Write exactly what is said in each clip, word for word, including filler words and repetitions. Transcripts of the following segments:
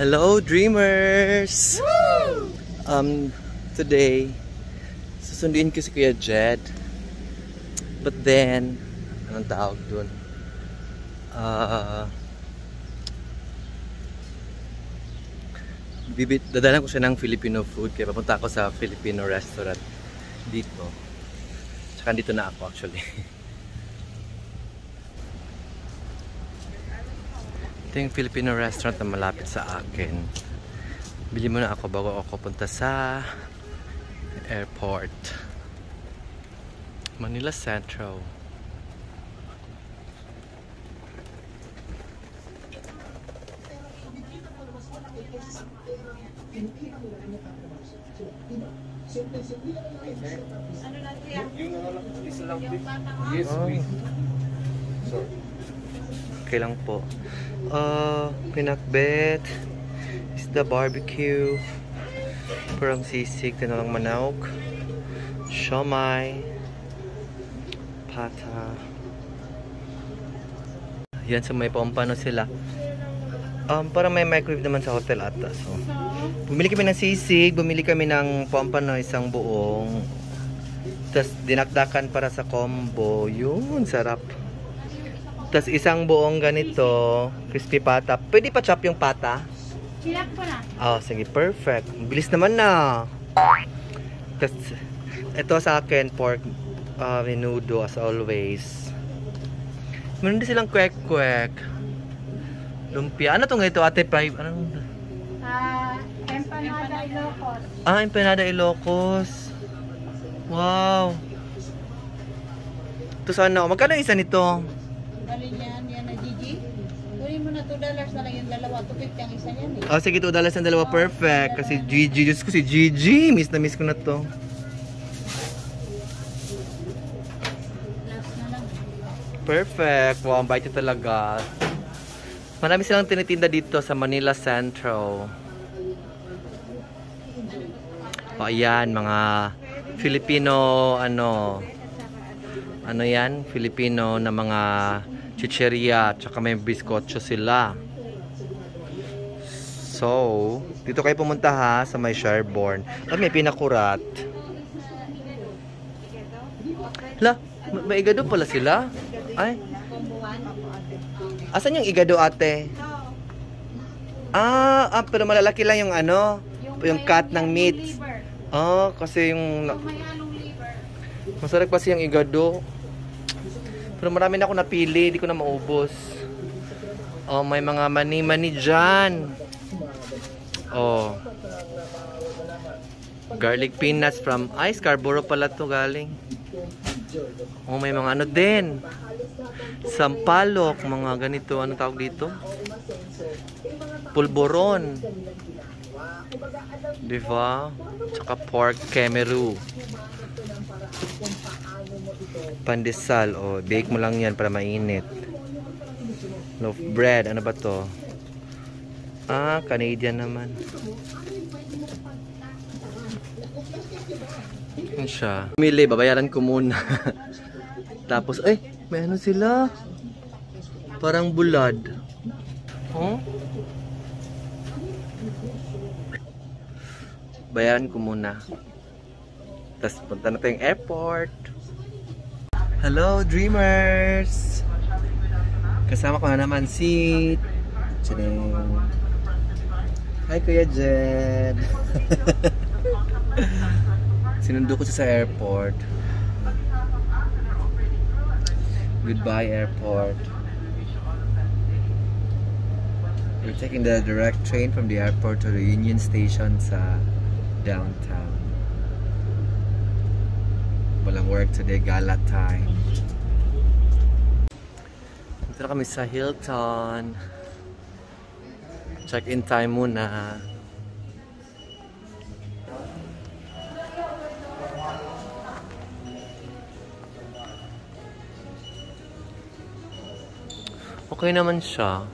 Hello Dreamers! Woo! Um, today, susunduin ko si Kuya Jed. But then, anong tawag dun? Uh, bibit, dadalan ko siya ng Filipino food. Kaya papunta ako sa Filipino restaurant dito. Tsaka dito na ako actually. Ito yung Filipino restaurant na malapit sa akin. Bili muna ako bago ako punta sa airport. Manila Central. Okay lang po. Uh, pinakbet, isda barbecue, parang sisig, tinolang manok, siomai, pata. Yan, sa so may pampano sila. Um, parang may microwave naman sa hotel ata. So, bumili kami ng sisig, bumili kami ng pampano, isang buong. Tapos dinakdakan para sa combo. Yun, sarap. Tas isang buong ganito, crispy pata. Pwede pa chop yung pata? Chilak po na. Oh, sige, perfect. Bilis naman na. Tas ito sa akin, pork uh, menudo as always. Meron din silang kwek-kwek. Lumpia. Ano itong ito, Ate Five? Anong? Ah, uh, Empanada Ilocos. Ah, Empanada Ilocos. Wow. Ito sana. Magkano isa nito? Yan, yan na Gigi. Tuloy mo na two dollars na lang yung dalawa. two fifty ang isa yan eh. Oh, sige, two dollars ang dalawa. Oh, perfect. Kasi Gigi. Diyos ko si Gigi. Miss na miss ko na to. Last na lang. Perfect. Wow, ang bait niya talaga. Marami silang tinitinda dito sa Manila Central. O, oh, ayan. Mga Filipino, ano... Ano yan? Filipino na mga... chicheria, tsaka may biskotso sila. So, dito kayo pumunta ha, sa may Sherborne. At may pinakurat. La, may igado pala sila? Ay. Asan yung igado, ate? Ah, ah, pero malalaki lang yung ano? Yung cut ng meat. Oh, kasi yung... Masarap kasi yung igado. Pero marami na ako napili, hindi ko na maubos. Oh, may mga mani-mani dyan. Oh. Garlic peanuts from Ice Carborough pala to galing. Oh, may mga ano din. Sampalok, mga ganito, ano tawag dito? Pulboron. Diba? Tsaka pork kemeru. Pandesal, o oh, bake mo lang yan para mainit. Loaf bread, ano ba to? Ah, Canadian naman. Ano siya? Pumili, babayaran ko muna. Tapos, ay, may ano sila? Parang bulad. Huh? Bayaran ko muna. Tapos punta na tayong airport. Hello Dreamers! Kasama ko na naman si... Chilin. Hi Kuya Jed! Sinundo ko siya sa airport. Goodbye airport. We're taking the direct train from the airport to the Union Station sa downtown. Walang work today, gala time. Dito na kami sa Hilton. Check-in time muna. Okay naman siya.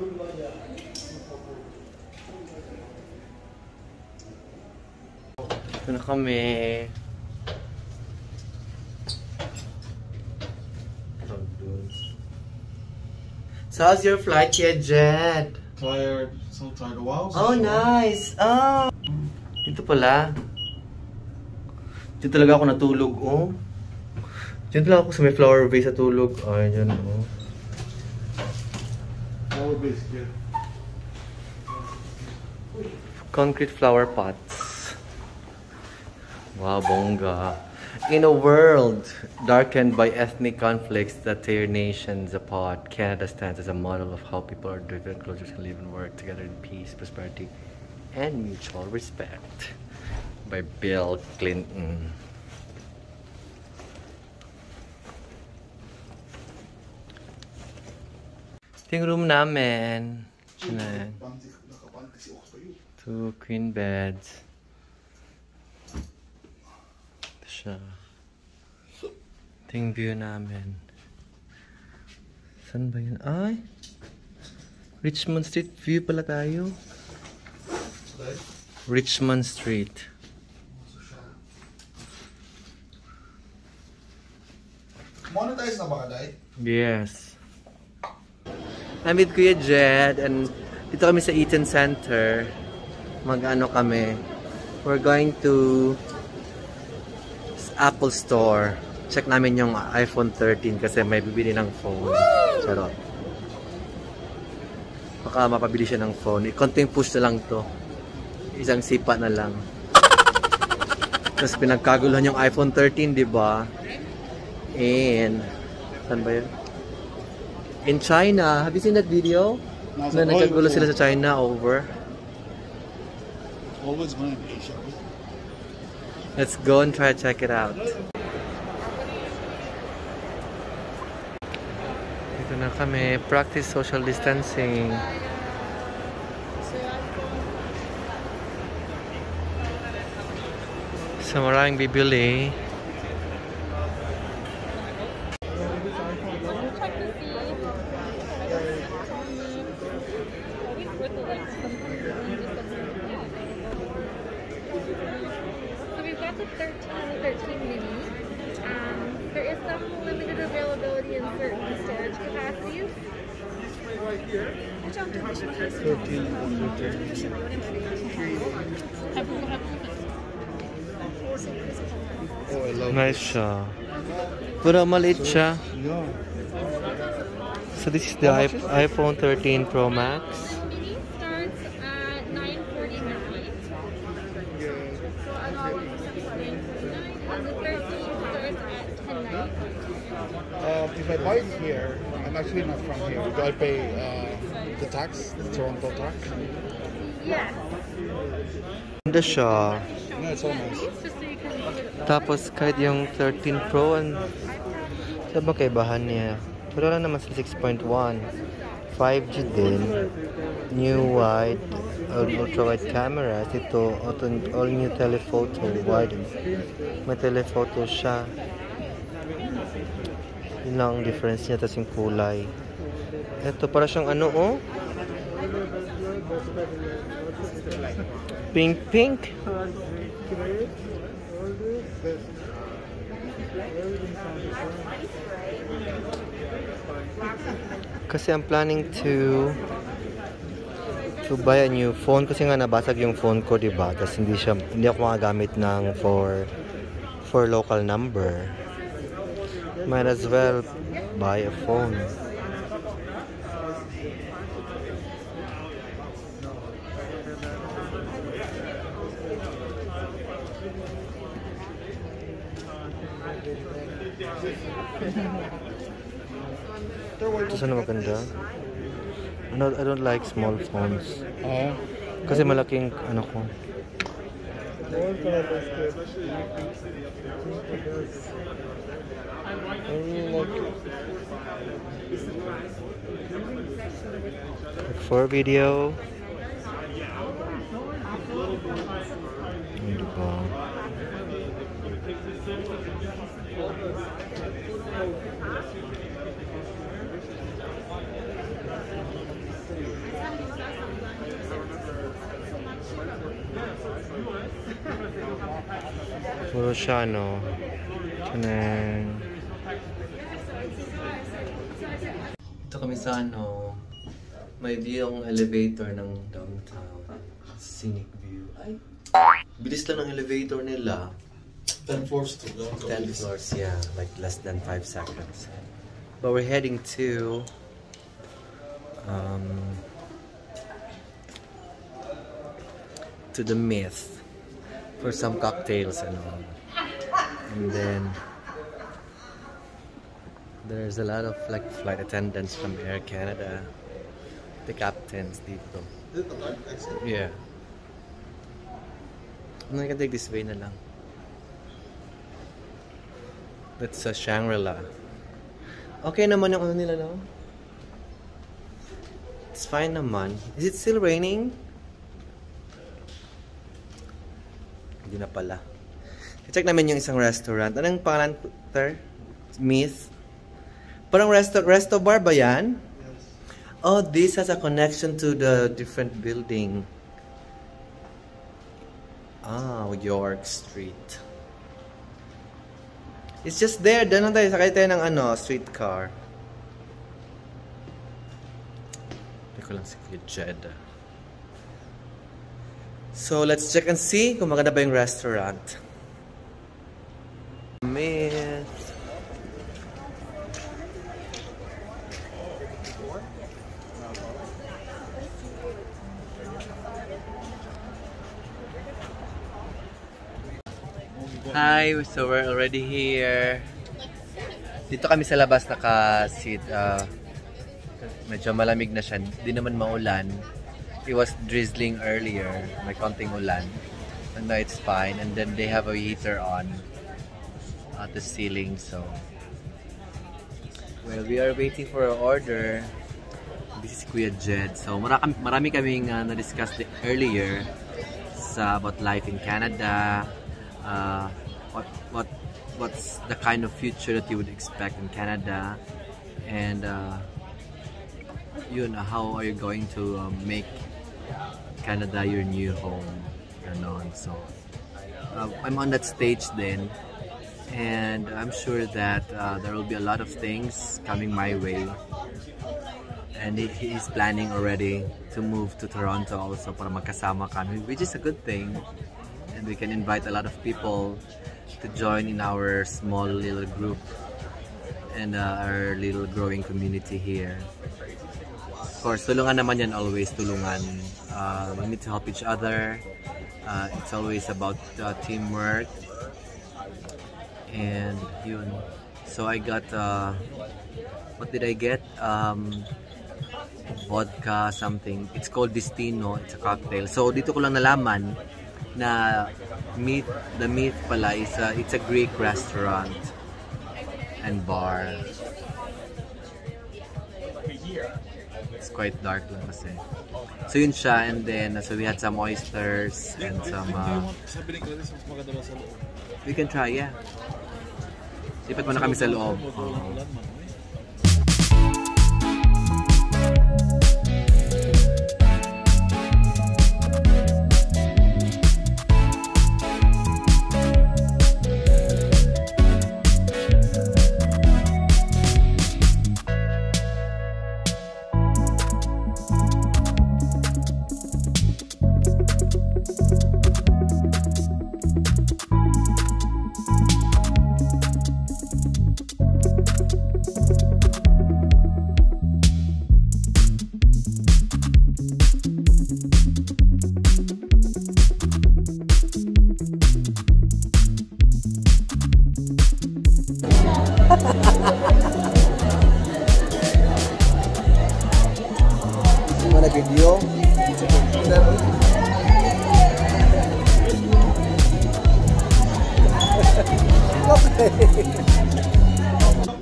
Ito na kami. So how's your flight yet, Jed? Tired. So tired. Wow. Oh, nice. Oh. Dito pala. Dito talaga ako natulog, oh. Dito lang ako sa may flower vase natulog. Ay, dyan, oh. Flower vase, yeah. Concrete flower pots. Wow, bongga. In a world darkened by ethnic conflicts that tear nations apart, Canada stands as a model of how people are driven closer to live and work together in peace, prosperity, and mutual respect. By Bill Clinton. Sitting room namin. Sinan. Two queen beds. Ito siya. Ting view namin. Saan ba yun? Ay! Richmond Street view pala tayo. Richmond Street. Monetize na ba, Day? Yes. Namit Kuya Jed and dito kami sa Eaton Center. Mag-ano kami. We're going to Apple Store. Check namin yung iPhone thirteen kasi may bibili ng phone. Charot. Baka mapabili siya ng phone. Konting push na lang to. Isang sipa na lang. Tapos pinagkaguluhan yung iPhone thirteen, di ba? In, saan ba yun? In China. Have you seen that video? Nasa na nagkagulo sila sa China over. Always mine. Let's go and try to check it out. Dito na kami. Practice social distancing. Sa maraming bibili. Nice siya. Pero maliit siya. So this is the iPhone thirteen Pro Max. Uh, if I buy it here, I'm actually not from here. Do I pay uh, the tax, the Toronto tax? Yes. Ganda siya. Yeah, it's all nice. Tapos kahit yung thirteen Pro, sabi ba kaibahan niya? Pero lang naman sa six point one. five G din. New wide, ultra-wide cameras. Ito, all-new telephoto, wide. May telephoto siya. Yun lang ang difference niya, tas yung kulay. Ito, para siyang ano, oh? Pink-pink. Kasi I'm planning to to buy a new phone kasi nga nabasag yung phone ko, diba? Tapos hindi siya, hindi ako makagamit ng for for local number. Might as well buy a phone. Ito saan na maganda? I don't like small phones. Oh. Kasi malaking ano ko. Like for video. Ano ba? Thank you. Puro siya, no? Tanang. Ito kami sa, ano, may view ang elevator ng downtown. Scenic view. Ay! Bilis lang ng elevator nila. ten floors to downtown. ten floors, yeah. Like less than five seconds. But we're heading to... Um... to the Myth for some cocktails and all, and then there's a lot of like flight attendants from Air Canada, the captains dito. Yeah, I'm gonna take this way na lang. That's a Shangri-La. Okay naman yung ano nila, no? It's fine naman. Is it still raining? Hindi na pala. I-check namin yung isang restaurant. Anong pangalan, sir? Myth? Parang resto, resto bar ba yan? Yes. Oh, this has a connection to the different building. Ah, York Street. It's just there. Doon lang tayo. Sakay tayo ng ano, streetcar. Hindi ko lang si Jeddah. So let's check and see kung maganda ba yung restaurant. Myth. Hi, so we're already here. Dito kami sa labas nakasit. Uh, medyo malamig na siya. Di naman maulan. It was drizzling earlier, may konting ulan, and now it's fine. And then they have a heater on at the ceiling, so well, we are waiting for our order. This is Kuya Jed. So marami, marami kaming uh, na-discuss earlier sa about life in Canada, uh, what what what's the kind of future that you would expect in Canada, and uh, yun, how are you going to um, make Canada your new home and on. So uh, I'm on that stage then, and I'm sure that uh, there will be a lot of things coming my way, and he, he's planning already to move to Toronto also para magkasama kami, which is a good thing, and we can invite a lot of people to join in our small little group and uh, our little growing community here. Of course, tulungan naman yan, always tulungan. Uh, we need to help each other. Uh, it's always about uh, teamwork. And yun. So I got, uh, what did I get? Um, vodka, something. It's called Destino. It's a cocktail. So dito ko lang nalaman na Myth, the Myth pala is a, it's a Greek restaurant and bar. It's quite dark lang kasi. So yun siya, and then so we had some oysters and some uh, we can try, yeah. Lipat muna kami sa loob. Oh.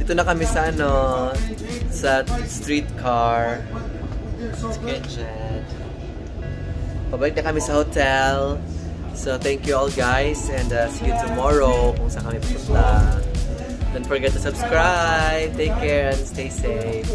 Ito na kami sa ano, sa streetcar. Pabalik na kami sa hotel. So thank you all guys, and uh, see you tomorrow kung saan kami pupunta. Don't forget to subscribe. Take care and stay safe.